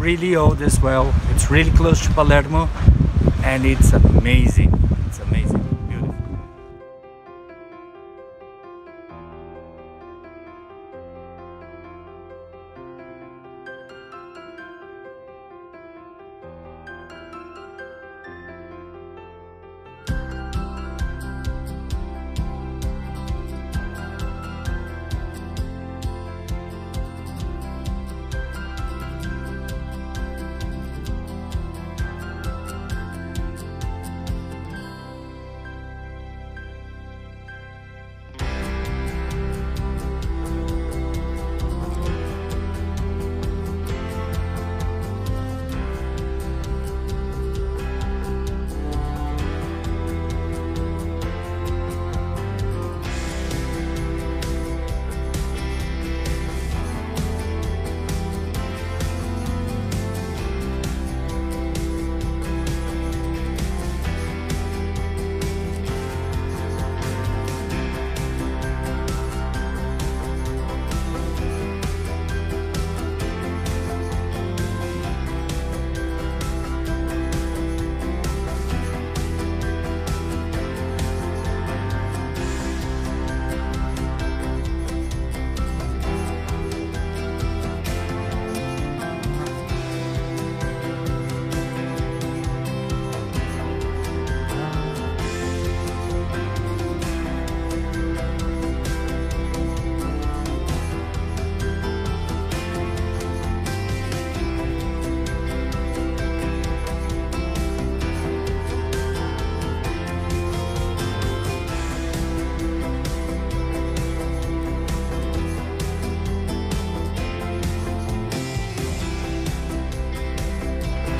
really old as well. It's really close to Palermo and it's amazing. It's amazing. Beautiful.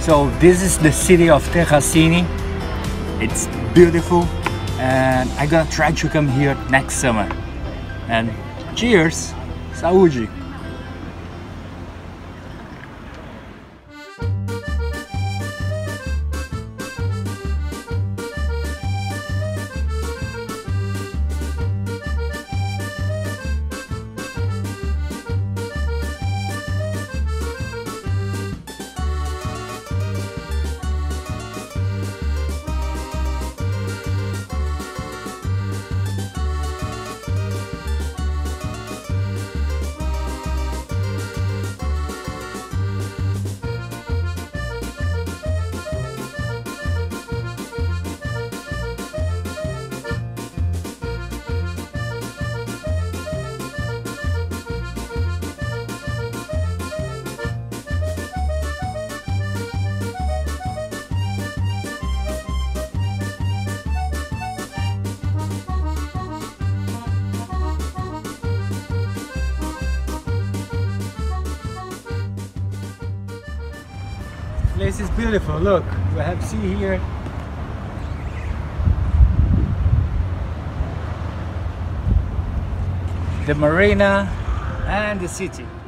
So this is the city of Terrasini. It's beautiful and I'm gonna try to come here next summer. And cheers! Saúde! This place is beautiful. Look, we have sea here. The marina and the city.